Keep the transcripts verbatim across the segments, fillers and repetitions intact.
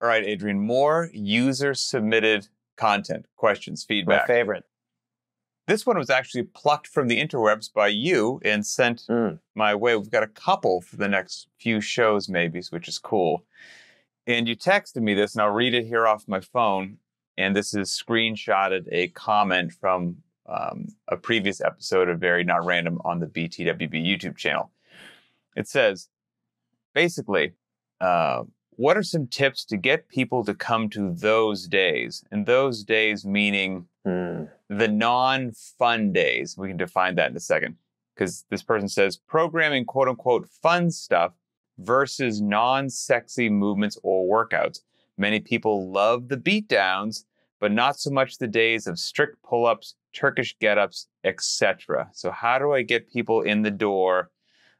All right, Adrian, more user-submitted content, questions, feedback. My favorite. This one was actually plucked from the interwebs by you and sent mm. my way. We've got a couple for the next few shows, maybe, which is cool. And you texted me this, and I'll read it here off my phone. And this is screenshotted a comment from um, a previous episode of Very Not Random on the B T W B YouTube channel. It says, basically, uh, what are some tips to get people to come to those days? And those days meaning... Mm. The non-fun days. We can define that in a second, because this person says programming quote unquote fun stuff versus non-sexy movements or workouts. Many people love the beatdowns, but not so much the days of strict pull-ups, Turkish get-ups, et cetera. So how do I get people in the door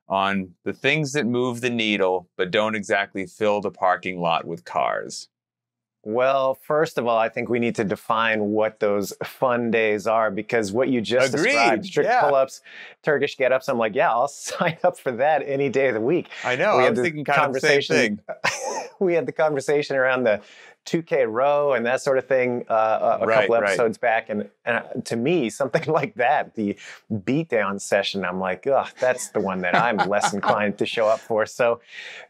on the things that move the needle, but don't exactly fill the parking lot with cars? Well, first of all, I think we need to define what those fun days are, because what you just Agreed. described, strict yeah. pull-ups, Turkish get-ups, I'm like, yeah, I'll sign up for that any day of the week. I know, we I'm thinking kind of the same thing. We had the conversation around the two K row and that sort of thing uh, a right, couple episodes right. back. And, and to me, something like that, the beatdown session, I'm like, ugh, that's the one that I'm less inclined to show up for. So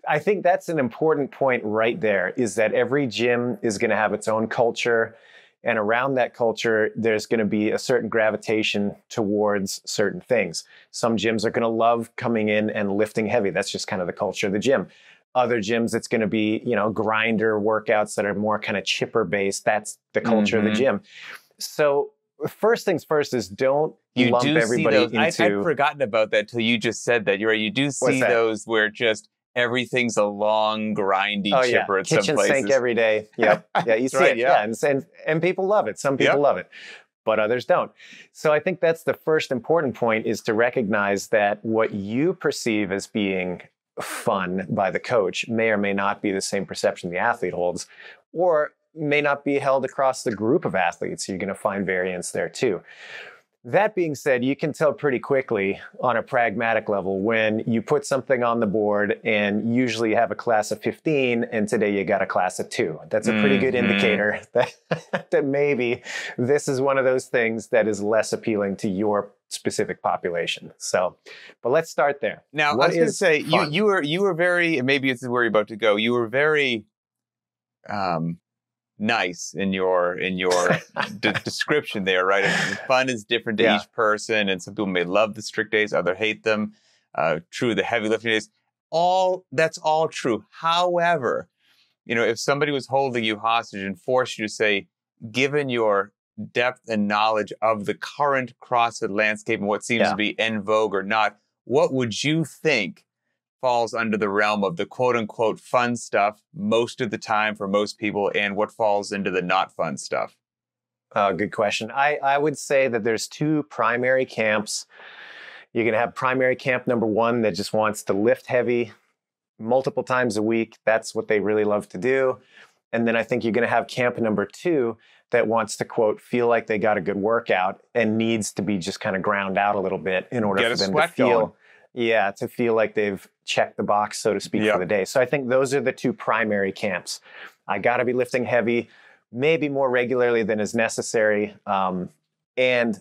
I think that's an important point right there, is that every gym is going to have its own culture. And around that culture, there's going to be a certain gravitation towards certain things. Some gyms are going to love coming in and lifting heavy. That's just kind of the culture of the gym. Other gyms, it's going to be, you know, grinder workouts that are more kind of chipper based. That's the culture mm-hmm. of the gym. So first things first is don't you lump do everybody see those, into. I, I'd forgotten about that till you just said that. You're right. You do see those where just everything's a long, grindy oh, chipper yeah. at Kitchen some places. Kitchen sink every day. Yep. Yeah, you see right, it. Yeah, yeah. And, and and people love it. Some people yep. love it, but others don't. So I think that's the first important point, is to recognize that what you perceive as being fun by the coach may or may not be the same perception the athlete holds, or may not be held across the group of athletes. You're going to find variance there too. That being said, you can tell pretty quickly on a pragmatic level when you put something on the board and usually have a class of fifteen and today you got a class of two. That's a pretty mm-hmm. good indicator that, that maybe this is one of those things that is less appealing to your specific population. So, but let's start there. Now, what I was going to say, you, you were you were very, and maybe it's where you're about to go, you were very um, nice in your in your de description there, right? And fun is different to yeah. each person, and some people may love the strict days, others hate them. Uh, true, the heavy lifting days. All that's all true. However, you know, if somebody was holding you hostage and forced you to say, given your depth and knowledge of the current CrossFit landscape and what seems yeah. to be en vogue or not, what would you think falls under the realm of the quote-unquote fun stuff most of the time for most people, and what falls into the not fun stuff? Uh, good question. I, I would say that there's two primary camps. You're going to have primary camp number one that just wants to lift heavy multiple times a week. That's what they really love to do. And then I think you're going to have camp number two that wants to, quote, feel like they got a good workout and needs to be just kind of ground out a little bit in order for them to feel, going. yeah, to feel like they've checked the box, so to speak, yep. for the day. So I think those are the two primary camps. I got to be lifting heavy, maybe more regularly than is necessary, um, and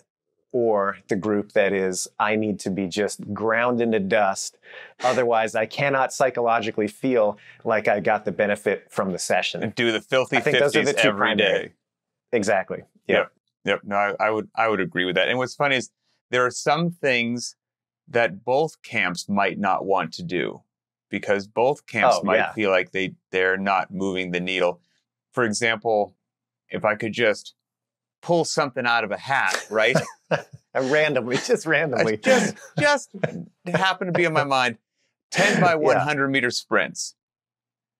or the group that is, I need to be just ground into dust. Otherwise, I cannot psychologically feel like I got the benefit from the session. And do the filthy fifties every day. Exactly. Yeah. Yep. Yep. No, I, I would I would agree with that. And what's funny is there are some things that both camps might not want to do, because both camps oh, might yeah. feel like they they're not moving the needle. For example, if I could just pull something out of a hat, right? randomly, just randomly. I just just happened to be on my mind. ten by one hundred yeah. meter sprints.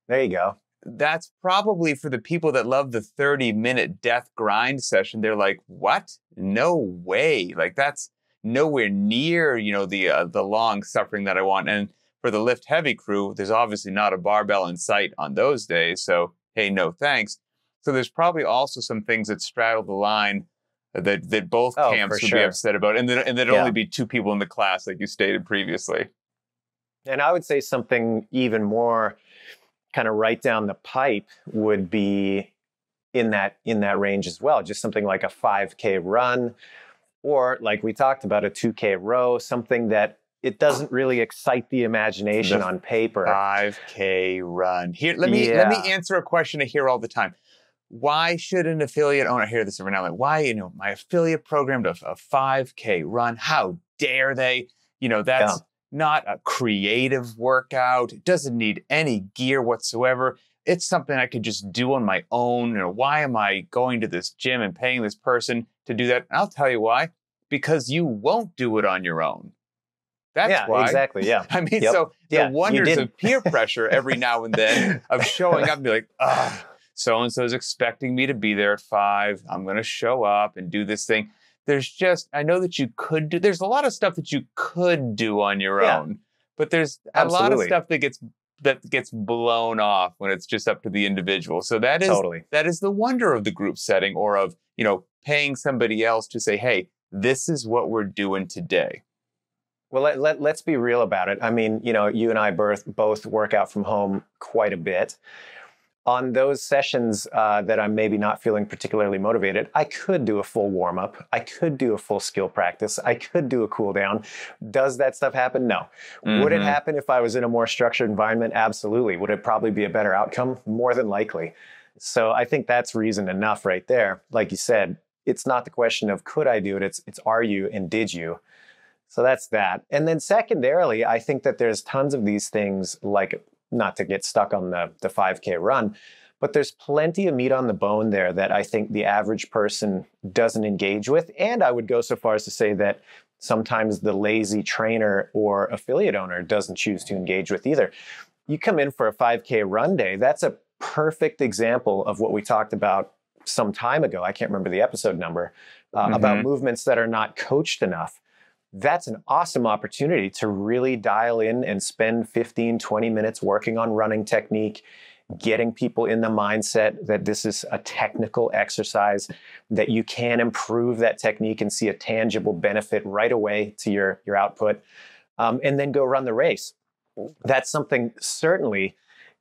There you go. That's probably for the people that love the thirty minute death grind session. They're like, what? No way. Like, that's nowhere near, you know, the uh, the long suffering that I want. And for the lift heavy crew, there's obviously not a barbell in sight on those days. So, hey, no thanks. So there's probably also some things that straddle the line that, that both oh, camps would sure. be upset about. And then, and there'd yeah. only be two people in the class, like you stated previously. And I would say something even more kind of right down the pipe would be in that in that range as well. Just something like a five K run, or like we talked about, a two K row, something that it doesn't really excite the imagination the on paper. five K run. Here, let me yeah. let me answer a question I hear all the time. Why should an affiliate owner, I hear this every now and then, why, you know, my affiliate program to a five K run, how dare they? You know, that's yeah. not a creative workout. It doesn't need any gear whatsoever. It's something I could just do on my own. You know, why am I going to this gym and paying this person to do that? And I'll tell you why. Because you won't do it on your own. That's yeah, why. Exactly. Yeah. I mean, yep. so yeah, the wonders of peer pressure every now and then of showing up and be like, ugh. So-and-so is expecting me to be there at five. I'm going to show up and do this thing. There's just, I know that you could do, there's a lot of stuff that you could do on your yeah. own, but there's Absolutely. a lot of stuff that gets, that gets blown off when it's just up to the individual. So that is, totally. that is the wonder of the group setting, or of, you know, paying somebody else to say, hey, this is what we're doing today. Well, let, let, let's be real about it. I mean, you know, you and I both, both work out from home quite a bit. On those sessions uh, that I'm maybe not feeling particularly motivated, I could do a full warm-up. I could do a full skill practice. I could do a cool down. Does that stuff happen? No. Mm-hmm. Would it happen if I was in a more structured environment? Absolutely. Would it probably be a better outcome? More than likely. So I think that's reason enough right there. Like you said, it's not the question of could I do it? It's, it's are you and did you? So that's that. And then secondarily, I think that there's tons of these things, like, not to get stuck on the, the five K run, but there's plenty of meat on the bone there that I think the average person doesn't engage with. And I would go so far as to say that sometimes the lazy trainer or affiliate owner doesn't choose to engage with either. You come in for a five K run day, that's a perfect example of what we talked about some time ago. I can't remember the episode number, uh, mm-hmm. about movements that are not coached enough. That's an awesome opportunity to really dial in and spend fifteen, twenty minutes working on running technique, getting people in the mindset that this is a technical exercise, that you can improve that technique and see a tangible benefit right away to your, your output, um, and then go run the race. That's something certainly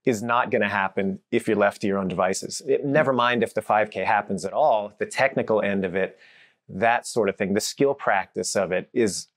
is not going to happen if you're left to your own devices. It, never mind if the five K happens at all, the technical end of it, that sort of thing, the skill practice of it is,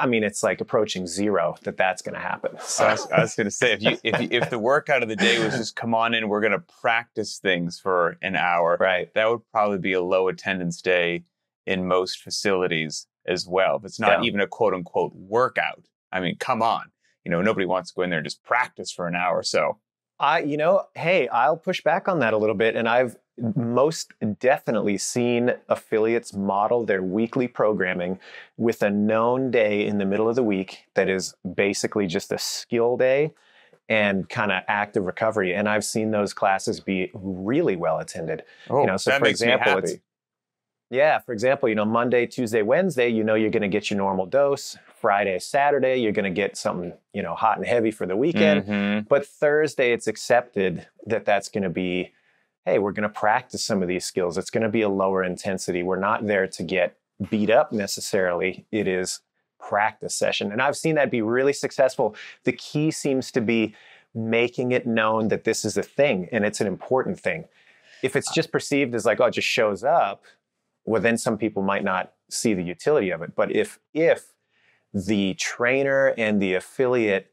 I mean, it's like approaching zero that that's going to happen. So I was, I was going to say, if you, if you, if the workout of the day was just come on in, we're going to practice things for an hour, right? That would probably be a low attendance day in most facilities as well. If it's not yeah. even a quote unquote workout. I mean, come on, you know, nobody wants to go in there and just practice for an hour or so. I, you know, hey, I'll push back on that a little bit. And I've most definitely seen affiliates model their weekly programming with a known day in the middle of the week that is basically just a skill day and kind of active recovery. And I've seen those classes be really well attended. Oh, you know, so that for makes example, me happy. It's, yeah, for example, you know, Monday, Tuesday, Wednesday, you know, you're going to get your normal dose. Friday, Saturday, you're going to get something, you know, hot and heavy for the weekend. Mm-hmm. But Thursday, it's accepted that that's going to be, hey, we're going to practice some of these skills. It's going to be a lower intensity. We're not there to get beat up necessarily. It is practice session. And I've seen that be really successful. The key seems to be making it known that this is a thing and it's an important thing. If it's just perceived as like, oh, it just shows up, well, then some people might not see the utility of it. But if, if the trainer and the affiliate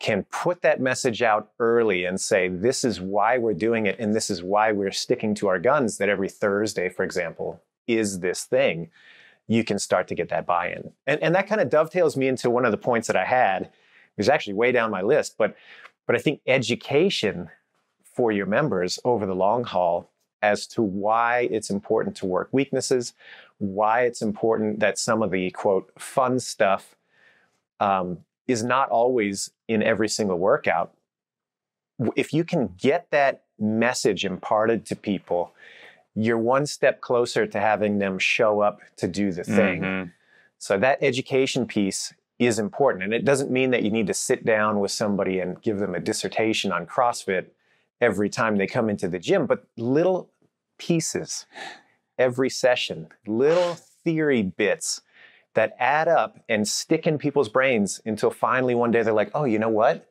can put that message out early and say, this is why we're doing it, and this is why we're sticking to our guns, that every Thursday, for example, is this thing, you can start to get that buy-in. And, and that kind of dovetails me into one of the points that I had. It was actually way down my list, but, but I think education for your members over the long haul as to why it's important to work weaknesses, why it's important that some of the, quote, fun stuff um, is not always in every single workout. If you can get that message imparted to people, you're one step closer to having them show up to do the thing. Mm-hmm. So that education piece is important. And it doesn't mean that you need to sit down with somebody and give them a dissertation on CrossFit every time they come into the gym, but little pieces every session, little theory bits that add up and stick in people's brains until finally one day they're like, oh, you know what?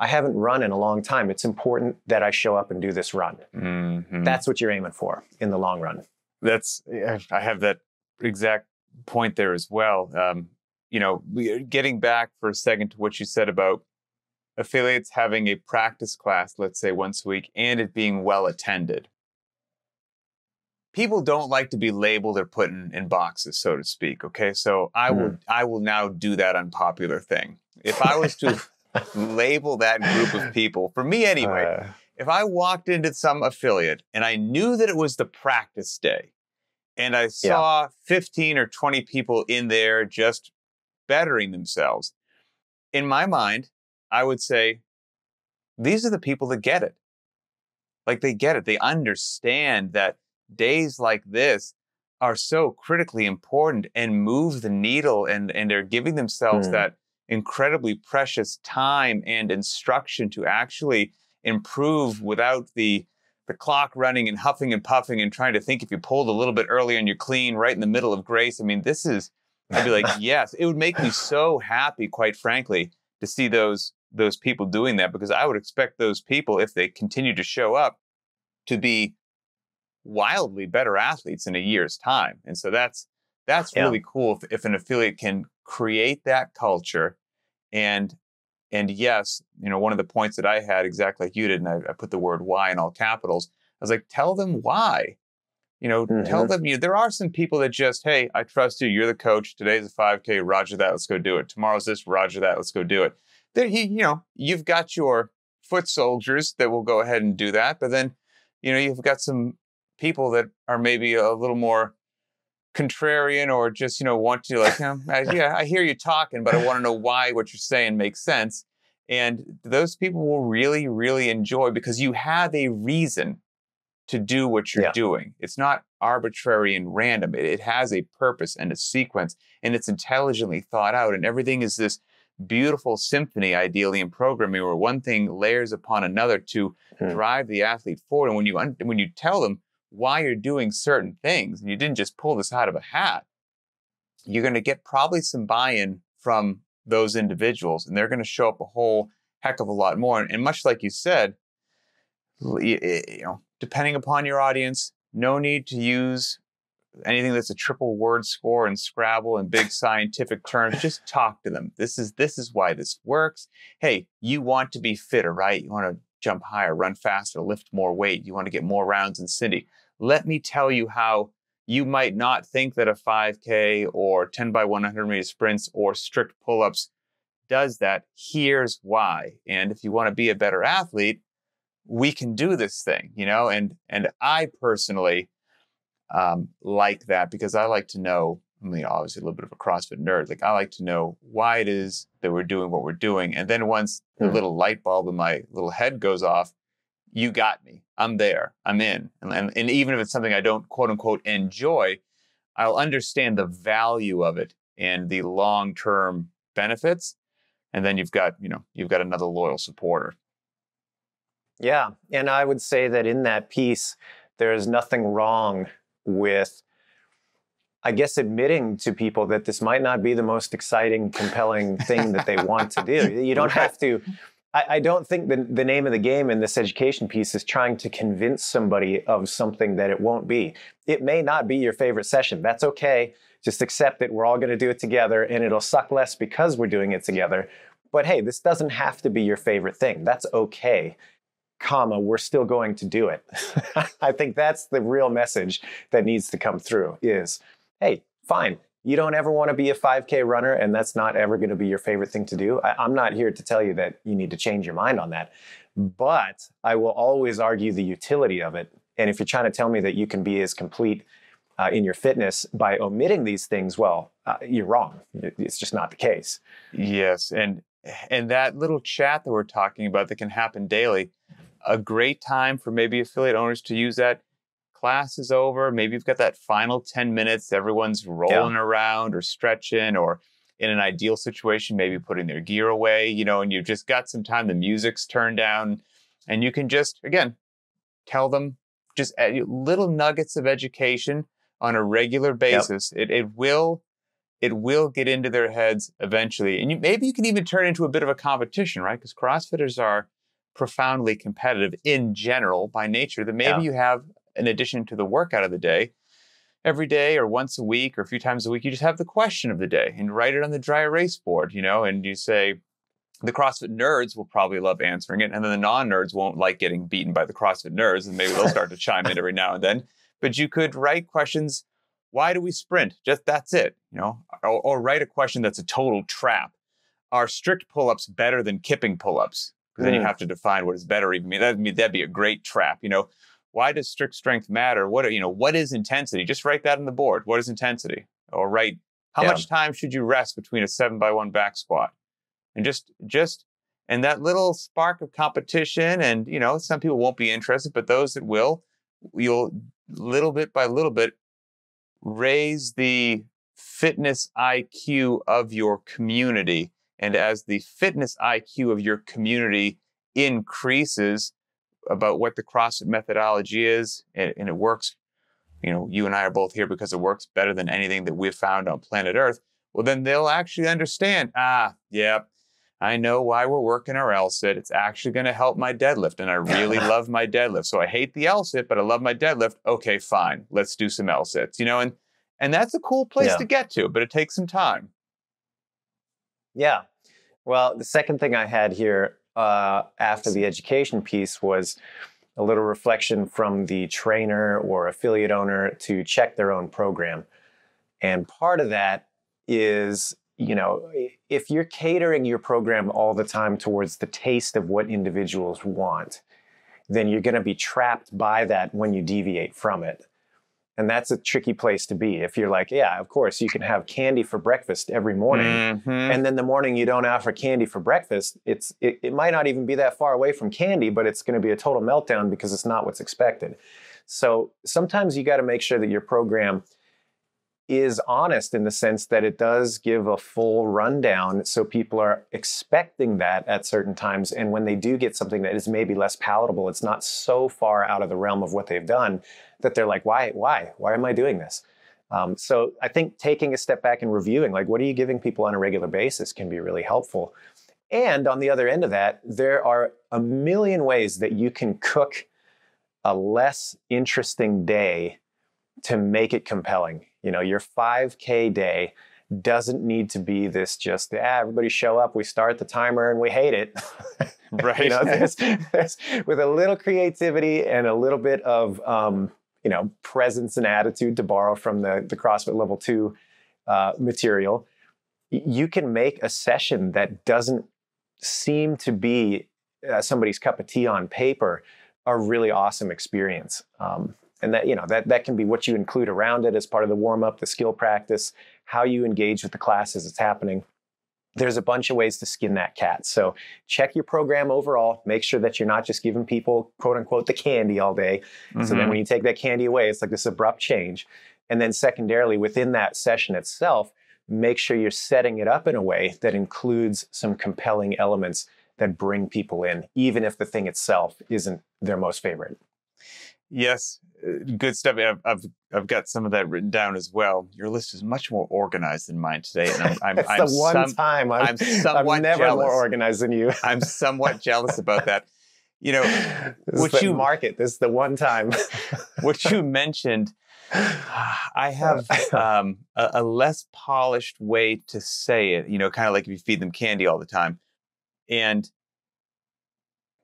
I haven't run in a long time. It's important that I show up and do this run. Mm-hmm. That's what you're aiming for in the long run. That's, I have that exact point there as well. Um, you know, getting back for a second to what you said about affiliates having a practice class, let's say once a week, and it being well attended. People don't like to be labeled or put in, in boxes, so to speak. Okay, so I will, mm. I will now do that unpopular thing. If I was to label that group of people, for me anyway, uh, if I walked into some affiliate and I knew that it was the practice day, and I saw yeah. fifteen or twenty people in there just bettering themselves, in my mind, I would say, these are the people that get it. Like, they get it. They understand that days like this are so critically important and move the needle, and, and they're giving themselves mm. that incredibly precious time and instruction to actually improve without the, the clock running and huffing and puffing and trying to think if you pulled a little bit early and you're clean right in the middle of grace. I mean, this is, I'd be like, yes, it would make me so happy, quite frankly, to see those, those people doing that, because I would expect those people, if they continue to show up, to be wildly better athletes in a year's time. And so that's, that's yeah. really cool if, if an affiliate can create that culture. And, and yes, you know, one of the points that I had, exactly like you did, and I, I put the word why in all capitals, I was like, tell them why. You know, mm-hmm. tell them, you know, there are some people that just, hey, I trust you, you're the coach, today's a five K, roger that, let's go do it. Tomorrow's this, roger that, let's go do it. Then, you know, you've got your foot soldiers that will go ahead and do that, but then, you know, you've got some people that are maybe a little more contrarian, or just, you know, want to like, oh, I, yeah, I hear you talking, but I want to know why what you're saying makes sense. And those people will really, really enjoy, because you have a reason to do what you're yeah. doing. It's not arbitrary and random. It, it has a purpose and a sequence, and it's intelligently thought out, and everything is this beautiful symphony, ideally, in programming, where one thing layers upon another to hmm. drive the athlete forward. And when you, when you tell them why you're doing certain things, and you didn't just pull this out of a hat, you're going to get probably some buy-in from those individuals, and they're going to show up a whole heck of a lot more. And much like you said, you know, depending upon your audience, no need to use anything that's a triple word score and Scrabble and big scientific terms. Just talk to them. This is, this is why this works. Hey, you want to be fitter, right? You want to jump higher, run faster, lift more weight. You want to get more rounds in Cindy. Let me tell you how you might not think that a five K or ten by one hundred meter sprints or strict pull-ups does that. Here's why. And if you want to be a better athlete, we can do this thing, you know? And, and I personally um, like that, because I like to know, I mean, obviously a little bit of a CrossFit nerd. Like, I like to know why it is that we're doing what we're doing. And then once the mm. little light bulb in my little head goes off, you got me. I'm there. I'm in. And, and, and even if it's something I don't, quote unquote, enjoy, I'll understand the value of it and the long-term benefits. And then you've got, you know, you've got another loyal supporter. Yeah. And I would say that in that piece, there is nothing wrong with, I guess, admitting to people that this might not be the most exciting, compelling thing that they want to do. You don't have to, I, I don't think the, the name of the game in this education piece is trying to convince somebody of something that it won't be. It may not be your favorite session. That's okay. Just accept it. We're all going to do it together, and it'll suck less because we're doing it together. But hey, this doesn't have to be your favorite thing. That's okay. Comma, we're still going to do it. I think that's the real message that needs to come through is, hey, fine, you don't ever want to be a five K runner, and that's not ever going to be your favorite thing to do. I, I'm not here to tell you that you need to change your mind on that, but I will always argue the utility of it. And if you're trying to tell me that you can be as complete uh, in your fitness by omitting these things, well, uh, you're wrong. It's just not the case. Yes, and, and that little chat that we're talking about that can happen daily, a great time for maybe affiliate owners to use that. Class is over, maybe you've got that final ten minutes, everyone's rolling yeah. around or stretching, or in an ideal situation, maybe putting their gear away, you know, and you've just got some time, the music's turned down, and you can just, again, tell them just little nuggets of education on a regular basis. Yep. It, it will it will get into their heads eventually. And you, maybe you can even turn into a bit of a competition, right? Because CrossFitters are profoundly competitive in general by nature. That maybe yeah. you have, in addition to the workout of the day, every day or once a week or a few times a week, you just have the question of the day and write it on the dry erase board, you know, and you say, the CrossFit nerds will probably love answering it. And then the non-nerds won't like getting beaten by the CrossFit nerds. And maybe they'll start to chime in every now and then. But you could write questions. Why do we sprint? Just that's it, you know, or, or write a question that's a total trap. Are strict pull-ups better than kipping pull-ups? Because then mm. you have to define what is better even mean. That'd, that'd be a great trap, you know. Why does strict strength matter? What are, you know, what is intensity? Just write that on the board. What is intensity? Or write, how yeah. much time should you rest between a seven by one back squat? And just, just, and that little spark of competition, and, you know, some people won't be interested, but those that will, you'll little bit by little bit raise the fitness I Q of your community. And as the fitness I Q of your community increases about what the CrossFit methodology is, and, and it works, you know, you and I are both here because it works better than anything that we've found on planet Earth. Well, then they'll actually understand, ah, yeah, I know why we're working our L sit. It's actually going to help my deadlift. And I really love my deadlift. So I hate the L sit, but I love my deadlift. Okay, fine. Let's do some L sits, you know, and, and that's a cool place yeah. to get to, but it takes some time. Yeah. Well, the second thing I had here uh, after the education piece was a little reflection from the trainer or affiliate owner to check their own program. And part of that is, you know, if you're catering your program all the time towards the taste of what individuals want, then you're going to be trapped by that when you deviate from it. And that's a tricky place to be. If you're like, yeah, of course, you can have candy for breakfast every morning. Mm-hmm. And then the morning you don't offer candy for breakfast, it's it, it might not even be that far away from candy, but it's going to be a total meltdown because it's not what's expected. So sometimes you got to make sure that your program is honest in the sense that it does give a full rundown, so people are expecting that at certain times, and when they do get something that is maybe less palatable, it's not so far out of the realm of what they've done that they're like, why, why, why am I doing this? Um, so I think taking a step back and reviewing, like, what are you giving people on a regular basis, can be really helpful. And on the other end of that, there are a million ways that you can cook a less interesting day to make it compelling. You know, your five K day doesn't need to be this just, ah, everybody show up, we start the timer and we hate it. Right. You know, there's, there's, with a little creativity and a little bit of, um, you know, presence and attitude, to borrow from the, the CrossFit Level two uh, material, you can make a session that doesn't seem to be uh, somebody's cup of tea on paper a really awesome experience. Um, And that, you know, that, that can be what you include around it as part of the warm-up, the skill practice, how you engage with the class as it's happening. There's a bunch of ways to skin that cat. So check your program overall. Make sure that you're not just giving people, quote unquote, the candy all day. Mm-hmm. So then when you take that candy away, it's like this abrupt change. And then secondarily, within that session itself, make sure you're setting it up in a way that includes some compelling elements that bring people in, even if the thing itself isn't their most favorite. Yes. Good stuff. I've, I've, I've got some of that written down as well. Your list is much more organized than mine today. And I'm, I'm, That's I'm the one some, time I'm, I'm, somewhat I'm never jealous. more organized than you. I'm somewhat jealous about that. You know, what you market, this is the one time. What you mentioned, I have um, a, a less polished way to say it, you know, kind of like if you feed them candy all the time. And,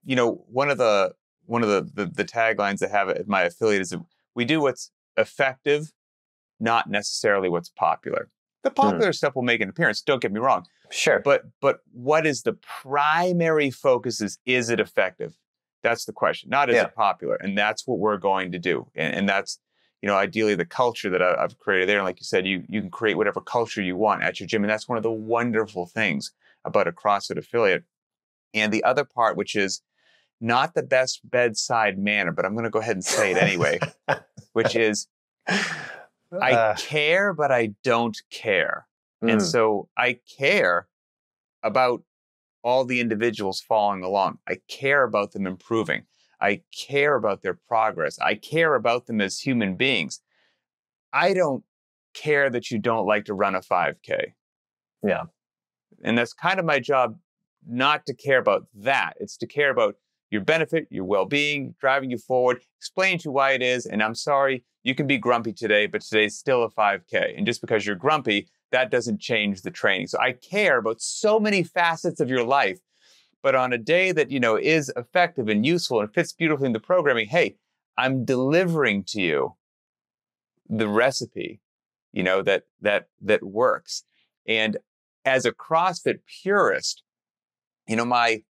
you know, one of the, One of the, the, the taglines I have at my affiliate is, we do what's effective, not necessarily what's popular. The popular mm. stuff will make an appearance, don't get me wrong. Sure. But, but what is the primary focus is, is it effective? That's the question, not is yeah. it popular? And that's what we're going to do. And, and that's, you know, ideally the culture that I, I've created there. And like you said, you, you can create whatever culture you want at your gym. And that's one of the wonderful things about a CrossFit affiliate. And the other part, which is, not the best bedside manner, but I'm going to go ahead and say it anyway, which is, I uh, care, but I don't care. Mm. And so I care about all the individuals following along. I care about them improving. I care about their progress. I care about them as human beings. I don't care that you don't like to run a five K. Yeah. And that's kind of my job, not to care about that. It's to care about your benefit, your well-being, driving you forward, explain to you why it is. And I'm sorry, you can be grumpy today, but today's still a five K. And just because you're grumpy, that doesn't change the training. So I care about so many facets of your life. But on a day that, you know, is effective and useful and fits beautifully in the programming, hey, I'm delivering to you the recipe, you know, that that that works. And as a CrossFit purist, you know, my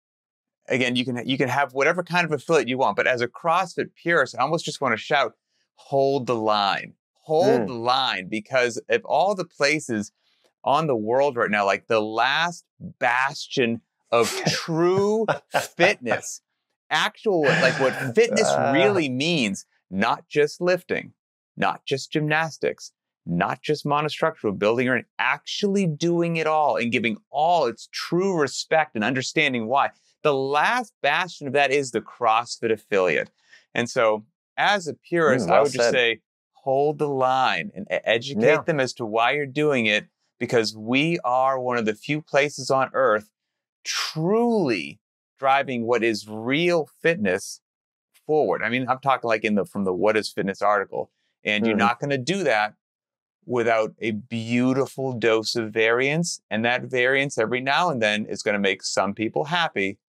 again, you can you can have whatever kind of affiliate you want, but as a CrossFit purist, I almost just want to shout, hold the line, hold mm. the line, because of all the places on the world right now, like the last bastion of true fitness, actual, like what fitness really means, not just lifting, not just gymnastics, not just monostructural building, or actually doing it all and giving all its true respect and understanding why. The last bastion of that is the CrossFit affiliate. And so as a purist, mm, well I would said. just say, hold the line and educate yeah. them as to why you're doing it, because we are one of the few places on earth truly driving what is real fitness forward. I mean, I'm talking like in the from the What is Fitness article, and mm. you're not going to do that without a beautiful dose of variance. And that variance every now and then is going to make some people happy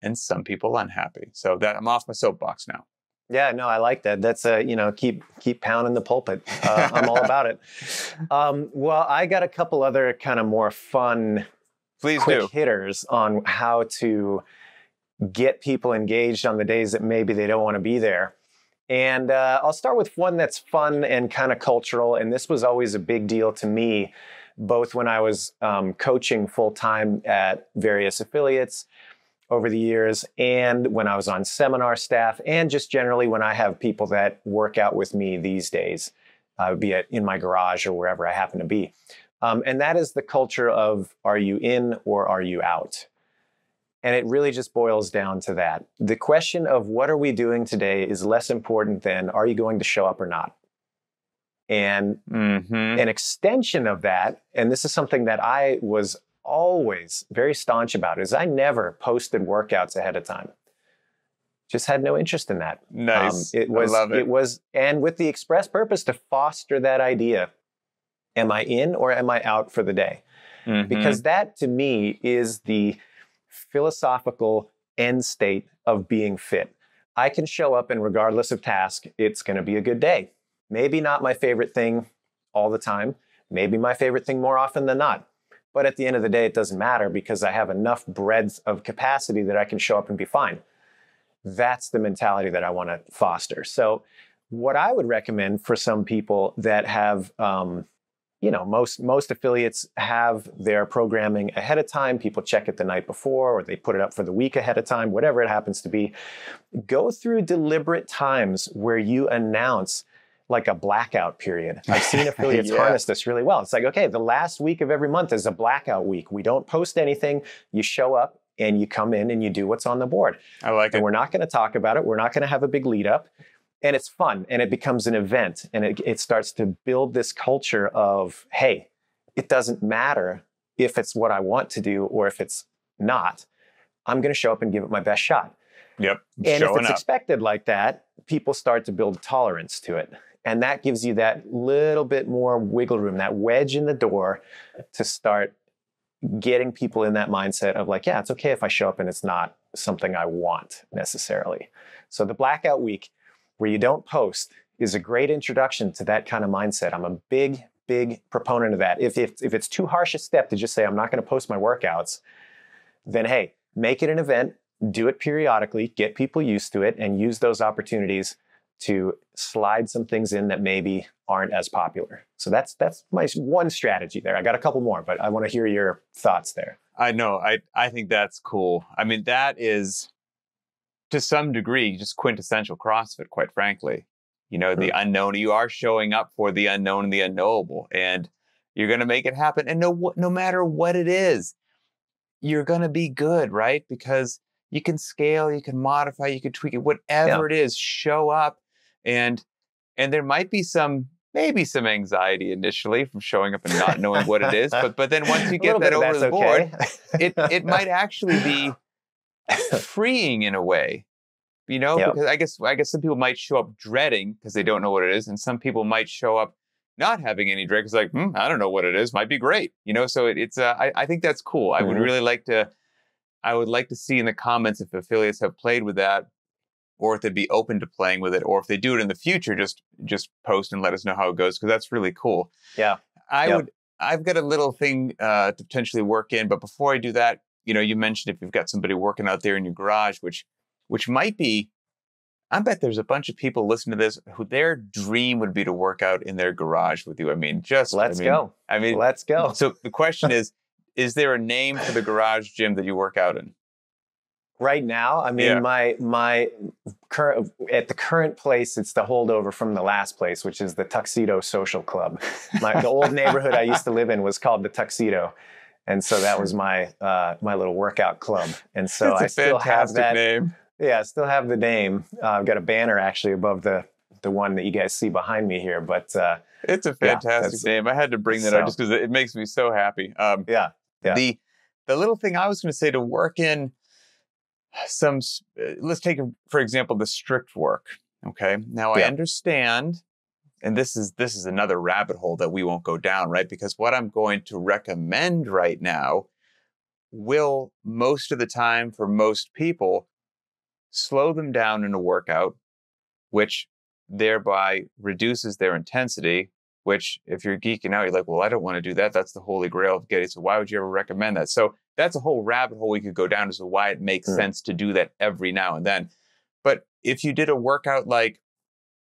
and some people unhappy. So that I'm off my soapbox now. Yeah, no, I like that. That's a, you know, keep keep pounding the pulpit. Uh, I'm all about it. Um, well, I got a couple other kind of more fun Please quick do. hitters on how to get people engaged on the days that maybe they don't want to be there. And uh, I'll start with one that's fun and kind of cultural. And this was always a big deal to me, both when I was um, coaching full-time at various affiliates over the years, and when I was on seminar staff, and just generally when I have people that work out with me these days, uh, be it in my garage or wherever I happen to be. Um, and that is the culture of, are you in or are you out? And it really just boils down to that. The question of what are we doing today is less important than, are you going to show up or not? And mm-hmm. an extension of that, and this is something that I was always very staunch about, is I never posted workouts ahead of time. Just had no interest in that. Nice. Um, it was, I love it. It was, and with the express purpose to foster that idea. Am I in or am I out for the day? Mm-hmm. Because that to me is the philosophical end state of being fit. I can show up and regardless of task, it's going to be a good day. Maybe not my favorite thing all the time. Maybe my favorite thing more often than not. But at the end of the day, it doesn't matter because I have enough breadth of capacity that I can show up and be fine. That's the mentality that I want to foster. So what I would recommend for some people that have... Um, You know, most, most affiliates have their programming ahead of time. People check it the night before, or they put it up for the week ahead of time, whatever it happens to be. Go through deliberate times where you announce like a blackout period. I've seen affiliates yeah. harness this really well. It's like, okay, the last week of every month is a blackout week. We don't post anything. You show up and you come in and you do what's on the board. I like and it. And we're not going to talk about it. We're not going to have a big lead up. And it's fun and it becomes an event and it, it starts to build this culture of, hey, it doesn't matter if it's what I want to do or if it's not, I'm going to show up and give it my best shot. Yep. And if it's expected like that, people start to build tolerance to it. And that gives you that little bit more wiggle room, that wedge in the door to start getting people in that mindset of like, yeah, it's okay if I show up and it's not something I want necessarily. So the blackout week, where you don't post, is a great introduction to that kind of mindset. I'm a big, big proponent of that. If, if, if it's too harsh a step to just say, I'm not going to post my workouts, then hey, make it an event, do it periodically, get people used to it, and use those opportunities to slide some things in that maybe aren't as popular. So that's, that's my one strategy there. I got a couple more, but I want to hear your thoughts there. I know. I, I think that's cool. I mean, that is... to some degree, just quintessential CrossFit, quite frankly. You know, the unknown, you are showing up for the unknown and the unknowable, and you're going to make it happen. And no, no matter what it is, you're going to be good, right? Because you can scale, you can modify, you can tweak it, whatever yeah. it is, show up. And, and there might be some maybe some anxiety initially from showing up and not knowing what it is. But but then once you get that over the board, it, it might actually be freeing in a way, you know, yep. because I guess, I guess some people might show up dreading because they don't know what it is. And some people might show up not having any dread because like, hmm, I don't know what it is. Might be great. You know, so it, it's uh, I, I think that's cool. Mm-hmm. I would really like to, I would like to see in the comments if affiliates have played with that, or if they'd be open to playing with it, or if they do it in the future, just just post and let us know how it goes, because that's really cool. Yeah. I yep. would, I've got a little thing uh, to potentially work in, but before I do that, you know, you mentioned if you've got somebody working out there in your garage, which which might be, I bet there's a bunch of people listening to this who their dream would be to work out in their garage with you. I mean, just- Let's I mean, go. I mean- Let's go. So the question is, is there a name for the garage gym that you work out in? Right now, I mean, yeah. my my current at the current place, it's the holdover from the last place, which is the Tuxedo Social Club. My, the old neighborhood I used to live in was called the Tuxedo, and so that was my uh, my little workout club. And so That's I a still have that name. Yeah, I still have the name. Uh, I've got a banner actually above the. the one that you guys see behind me here, but uh it's a fantastic yeah, name. I had to bring that so, up just because it makes me so happy. um yeah, yeah the the little thing I was going to say to work in some uh, let's take for example the strict work. Okay, now yeah. I understand, and this is this is another rabbit hole that we won't go down, right? Because what I'm going to recommend right now will most of the time for most people slow them down in a workout, which thereby reduces their intensity, which if you're geeking out, you're like, well, I don't want to do that. That's the holy grail of getting. So why would you ever recommend that? So that's a whole rabbit hole we could go down as to why it makes mm. sense to do that every now and then. But if you did a workout, like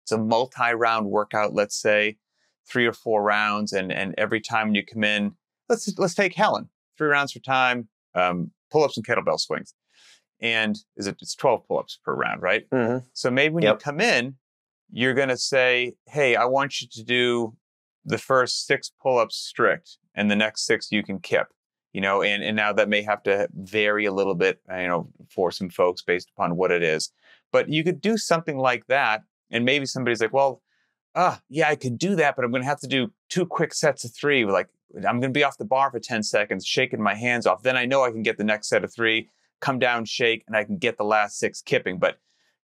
it's a multi-round workout, let's say three or four rounds. And, and every time you come in, let's, let's take Helen, three rounds for time, um, pull-ups and kettlebell swings. And is it, it's twelve pull-ups per round, right? Mm-hmm. So maybe when yep. you come in, you're going to say, hey, I want you to do the first six pull-ups strict and the next six you can kip, you know, and, and now that may have to vary a little bit, you know, for some folks based upon what it is. But you could do something like that. And maybe somebody's like, well, uh, yeah, I could do that, but I'm going to have to do two quick sets of three. Like I'm going to be off the bar for ten seconds, shaking my hands off. Then I know I can get the next set of three, come down, shake, and I can get the last six kipping. But,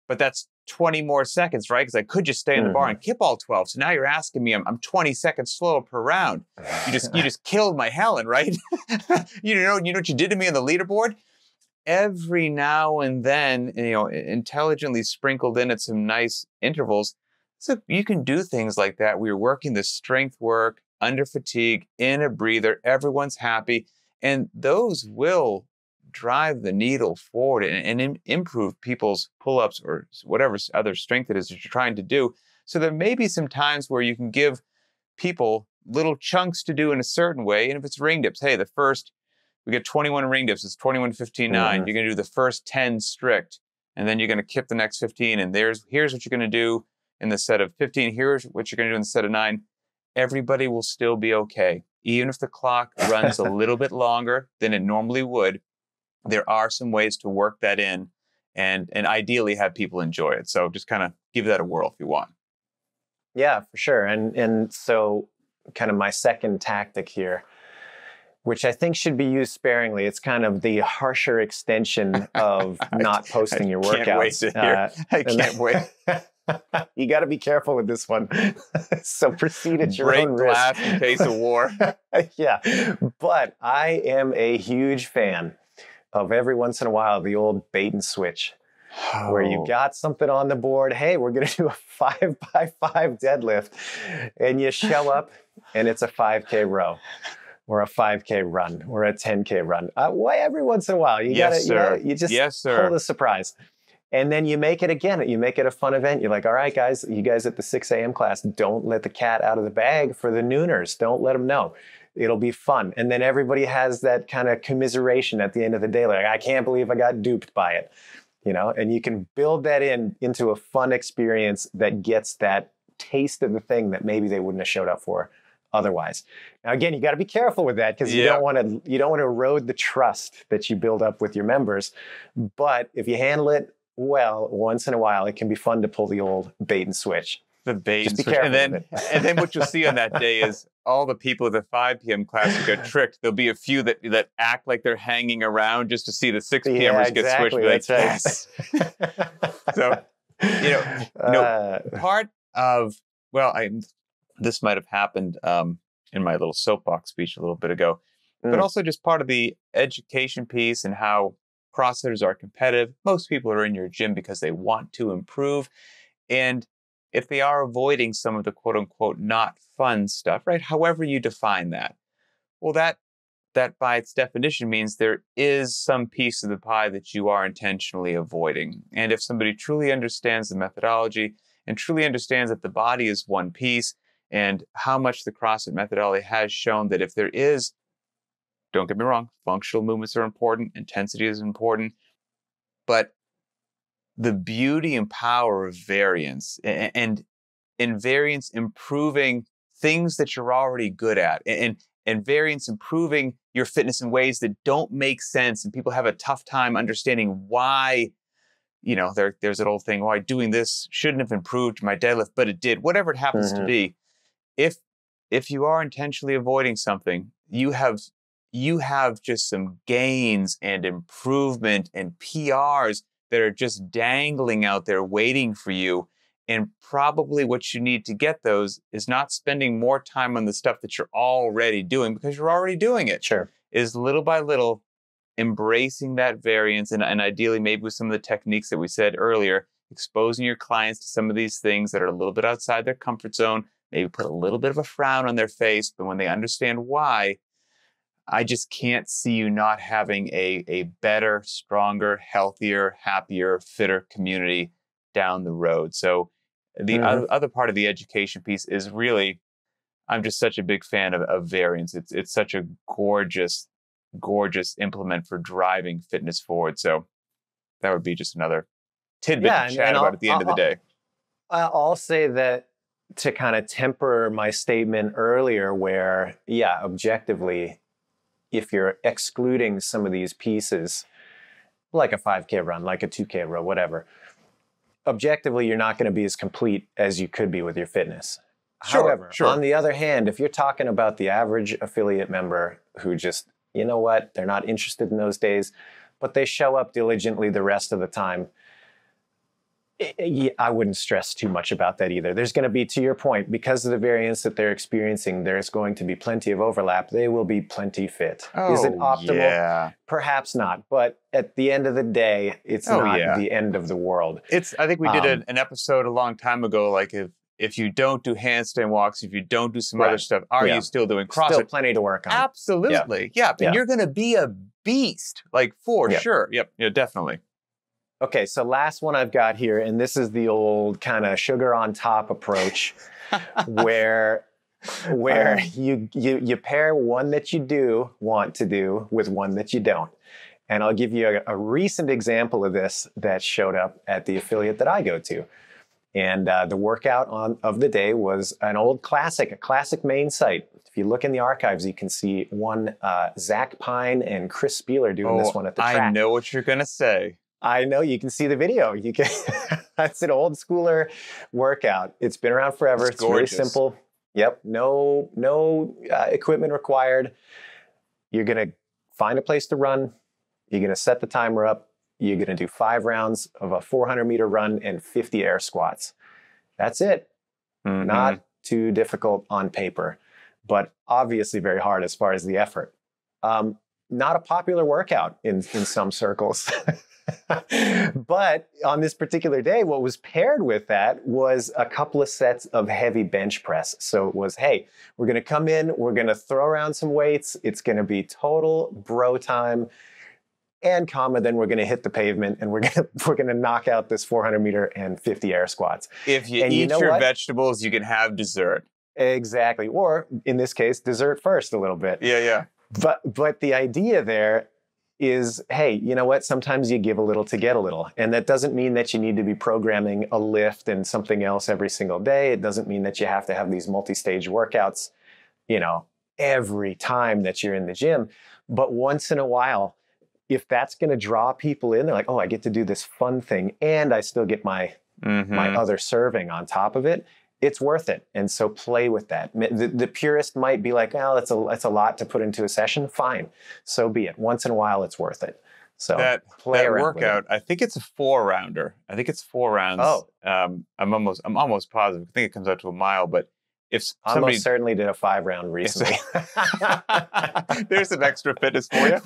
but that's twenty more seconds, right? Because I could just stay in the mm-hmm. bar and kip all twelve. So now you're asking me, I'm, I'm twenty seconds slower per round. You just you just killed my Helen, right? you know, you know what you did to me on the leaderboard? Every now and then, you know, intelligently sprinkled in at some nice intervals. So you can do things like that. We were working the strength work under fatigue in a breather. Everyone's happy, and those will drive the needle forward and, and in, improve people's pull-ups or whatever other strength it is that you're trying to do. So there may be some times where you can give people little chunks to do in a certain way. And if it's ring dips, hey, the first, we get twenty-one ring dips, it's twenty-one fifteen nine. Mm-hmm. You're going to do the first ten strict, and then you're going to kip the next fifteen. And there's here's what you're going to do in the set of fifteen. Here's what you're going to do in the set of nine. Everybody will still be okay. Even if the clock runs a little bit longer than it normally would, there are some ways to work that in and, and ideally have people enjoy it. So just kind of give that a whirl if you want. Yeah, for sure. And, and so kind of my second tactic here, which I think should be used sparingly. It's kind of the harsher extension of not posting I, your workouts. I can't wait to hear. Uh, I can't wait. You got to be careful with this one. So proceed at your Break own risk. Break glass in case of war. Yeah. But I am a huge fan of every once in a while, the old bait and switch, oh. where you got something on the board. Hey, we're gonna do a five by five deadlift. And you show up and it's a five K row or a five K run or a ten K run. Uh, why every once in a while, you yes, gotta, you, know, you just yes, sir. pull the surprise. And then you make it again, you make it a fun event. You're like, all right guys, you guys at the six A M class, don't let the cat out of the bag for the nooners. Don't let them know. It'll be fun. And then everybody has that kind of commiseration at the end of the day. Like, I can't believe I got duped by it, you know? And you can build that in into a fun experience that gets that taste of the thing that maybe they wouldn't have showed up for otherwise. Now, again, you got to be careful with that because yeah. you don't want to you don't want to erode the trust that you build up with your members. But if you handle it well, once in a while, it can be fun to pull the old bait and switch. The babes. Just be careful. And then, and then what you'll see on that day is all the people at the five p m class who get tricked. There'll be a few that that act like they're hanging around just to see the six p m ers yeah, exactly. get switched. Like, that's yes. right. So, you know, you know uh, part of, well, I, this might have happened um, in my little soapbox speech a little bit ago, mm. but also just part of the education piece and how CrossFitters are competitive. Most people are in your gym because they want to improve. And if they are avoiding some of the quote unquote not fun stuff, right? However you define that. Well, that that by its definition means there is some piece of the pie that you are intentionally avoiding. And if somebody truly understands the methodology and truly understands that the body is one piece and how much the CrossFit methodology has shown that if there is, don't get me wrong, functional movements are important, intensity is important, but the beauty and power of variance and in variance improving things that you're already good at and and variance improving your fitness in ways that don't make sense. And people have a tough time understanding why, you know, there, there's that old thing, why doing this shouldn't have improved my deadlift, but it did, whatever it happens mm-hmm. to be. If, if you are intentionally avoiding something, you have, you have just some gains and improvement and P Rs that are just dangling out there waiting for you. And probably what you need to get those is not spending more time on the stuff that you're already doing because you're already doing it. Sure. Is little by little embracing that variance and, and ideally maybe with some of the techniques that we said earlier, exposing your clients to some of these things that are a little bit outside their comfort zone, maybe put a little bit of a frown on their face, but when they understand why, I just can't see you not having a, a better, stronger, healthier, happier, fitter community down the road. So the mm-hmm. other, other part of the education piece is really, I'm just such a big fan of, of variance. It's, it's such a gorgeous, gorgeous implement for driving fitness forward. So that would be just another tidbit yeah, to chat and, and about at the end I'll, of the day. I'll, I'll say that to kind of temper my statement earlier where, yeah, objectively, if you're excluding some of these pieces, like a five K run, like a two K run, whatever, objectively, you're not going to be as complete as you could be with your fitness. Sure, However, sure. on the other hand, if you're talking about the average affiliate member who just, you know what, they're not interested in those days, but they show up diligently the rest of the time, I wouldn't stress too much about that either. There's going to be, to your point, because of the variance that they're experiencing, there's going to be plenty of overlap. They will be plenty fit. Oh, is it optimal? Yeah. Perhaps not. But at the end of the day, it's oh, not yeah. the end of the world. It's. I think we did um, an episode a long time ago, like if if you don't do handstand walks, if you don't do some right. other stuff, are yeah. you still doing CrossFit? Still plenty to work on. Absolutely. Yeah. yeah. yeah. And you're going to be a beast, like for yeah. sure. Yep. Yeah, definitely. Okay, so last one I've got here, and this is the old kind of sugar on top approach where where um, you, you you pair one that you do want to do with one that you don't. And I'll give you a, a recent example of this that showed up at the affiliate that I go to. And uh, the workout on, of the day was an old classic, a classic main site. If you look in the archives, you can see one uh, Zach Pine and Chris Spieler doing oh, this one at the track. I know what you're going to say. I know, you can see the video. You can. That's an old schooler workout. It's been around forever. It's, it's really simple. Yep, no, no uh, equipment required. You're gonna find a place to run. You're gonna set the timer up. You're gonna do five rounds of a four hundred meter run and fifty air squats. That's it. Mm-hmm. Not too difficult on paper, but obviously very hard as far as the effort. Um, not a popular workout in, in some circles. But on this particular day, what was paired with that was a couple of sets of heavy bench press. So it was, hey, we're going to come in, we're going to throw around some weights. It's going to be total bro time and comma. Then we're going to hit the pavement and we're going to we're going to knock out this four hundred meter and fifty air squats. If you and eat you know your what? vegetables, you can have dessert. Exactly. Or in this case, dessert first a little bit. Yeah, yeah. But but the idea there is, hey, you know what? Sometimes you give a little to get a little. And that doesn't mean that you need to be programming a lift and something else every single day. It doesn't mean that you have to have these multi-stage workouts, you know, every time that you're in the gym. But once in a while, if that's going to draw people in, they're like, oh, I get to do this fun thing and I still get my, mm-hmm. my other serving on top of it. it's worth it. And so play with that. The, the purist might be like, oh, that's a, that's a lot to put into a session. Fine. So be it. Once in a while, it's worth it. So that, play that workout, I think it's a four rounder. I think it's four rounds. Oh, um, I'm almost, I'm almost positive. I think it comes out to a mile, but if somebody almost certainly did a five round recently, there's an extra fitness for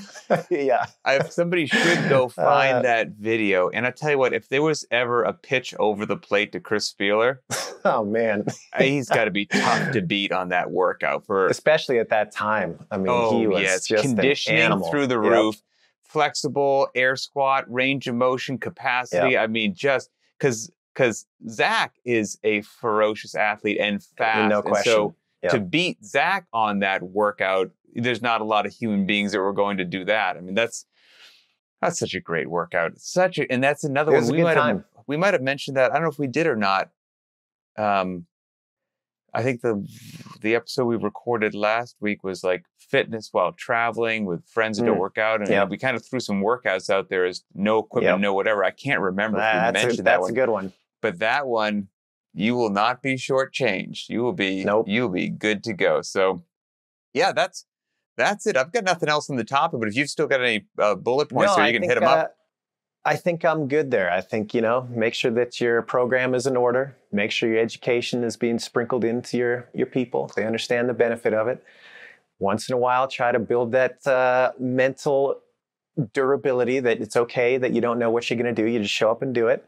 you. Yeah. If somebody should go find uh, that video. And I tell you what, if there was ever a pitch over the plate to Chris Spieler, oh man, he's got to be tough to beat on that workout for, especially at that time. I mean, oh, he was yeah, just conditioning an animal. Through the roof. Yep. Flexible air squat, range of motion, capacity. Yep. I mean, just because because Zach is a ferocious athlete and fast. No question. And so yep. to beat Zach on that workout, there's not a lot of human beings that were going to do that. I mean, that's that's such a great workout. It's such a, and that's another one. We might have, we might have mentioned that. I don't know if we did or not. Um, I think the the episode we recorded last week was like fitness while traveling with friends that mm. don't work out. And yep. we kind of threw some workouts out there as no equipment, yep. no whatever. I can't remember that's if we mentioned a, that that's one. That's a good one. But that one, you will not be shortchanged. You will be nope. you'll be good to go. So yeah, that's that's it. I've got nothing else on the topic, but if you've still got any uh, bullet points no, there, you I can think, hit them uh, up. I think I'm good there. I think, you know, make sure that your program is in order. Make sure your education is being sprinkled into your, your people. They understand the benefit of it. Once in a while, try to build that uh, mental durability that it's okay that you don't know what you're going to do. You just show up and do it.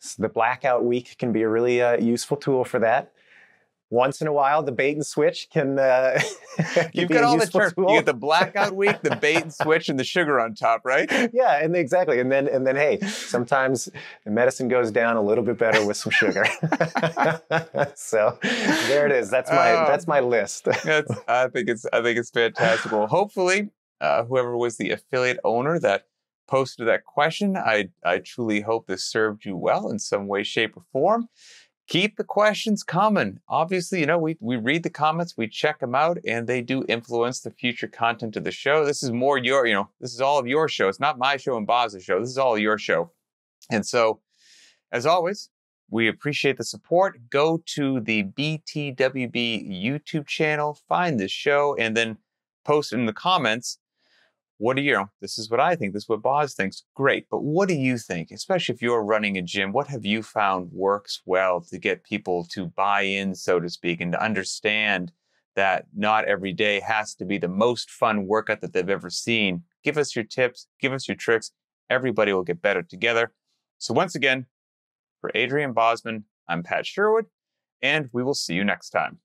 So the blackout week can be a really uh, useful tool for that. Once in a while, the bait and switch can. Uh, can You've got all the terms. You get the blackout week, the bait and switch, and the sugar on top, right? Yeah, and exactly. And then, and then, hey, sometimes the medicine goes down a little bit better with some sugar. So there it is. That's my uh, that's my list. That's, I think it's I think it's fantastic. Well, hopefully, uh, whoever was the affiliate owner that posted that question, I I truly hope this served you well in some way, shape, or form. Keep the questions coming. Obviously, you know, we, we read the comments, we check them out, and they do influence the future content of the show. This is more your, you know, this is all of your show. It's not my show and Boz's show. This is all your show. And so, as always, we appreciate the support. Go to the B T W B YouTube channel, find this show, and then post in the comments, what do you, you know, this is what I think, this is what Boz thinks. Great, but what do you think? Especially if you're running a gym, what have you found works well to get people to buy in, so to speak, and to understand that not every day has to be the most fun workout that they've ever seen? Give us your tips, give us your tricks. Everybody will get better together. So once again, for Adrian Bosman, I'm Pat Sherwood, and we will see you next time.